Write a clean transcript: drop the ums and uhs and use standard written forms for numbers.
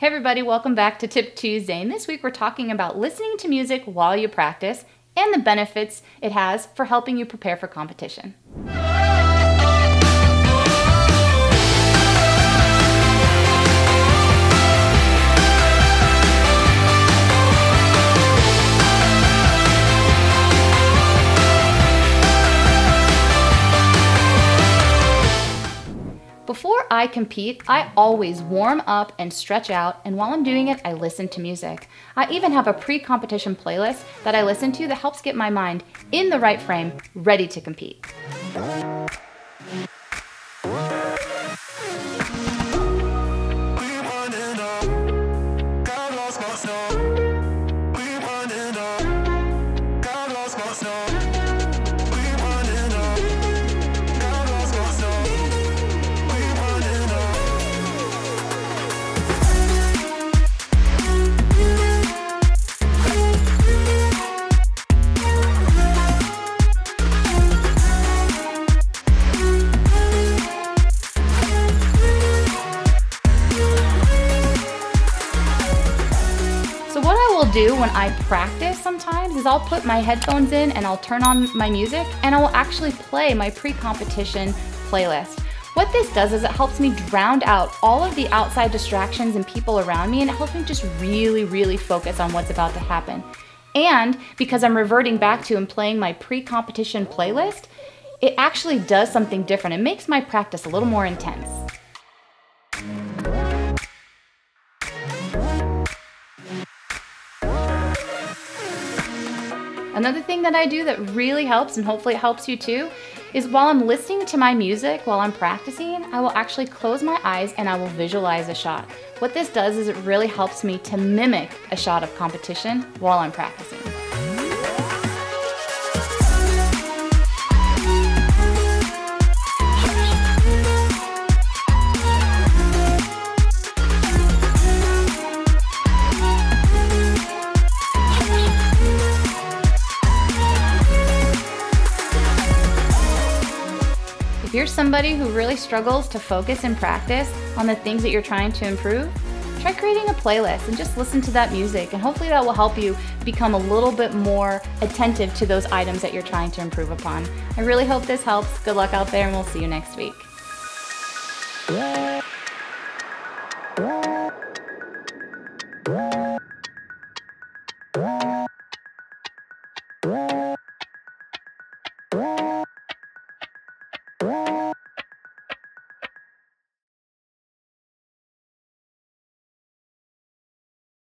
Hey everybody, welcome back to Tip Tuesday, and this week we're talking about listening to music while you practice and the benefits it has for helping you prepare for competition. Before I compete, I always warm up and stretch out, and while I'm doing it, I listen to music. I even have a pre-competition playlist that I listen to that helps get my mind in the right frame, ready to compete. Do when I practice sometimes is I'll put my headphones in and I'll turn on my music and I will actually play my pre-competition playlist. What this does is it helps me drown out all of the outside distractions and people around me, and it helps me just really focus on what's about to happen. And because I'm reverting back to and playing my pre-competition playlist, it actually does something different. It makes my practice a little more intense. Another thing that I do that really helps, and hopefully it helps you too, is while I'm listening to my music, while I'm practicing, I will actually close my eyes and I will visualize a shot. What this does is it really helps me to mimic a shot of competition while I'm practicing. If you're somebody who really struggles to focus and practice on the things that you're trying to improve, try creating a playlist and just listen to that music, and hopefully that will help you become a little bit more attentive to those items that you're trying to improve upon. I really hope this helps. Good luck out there, and we'll see you next week.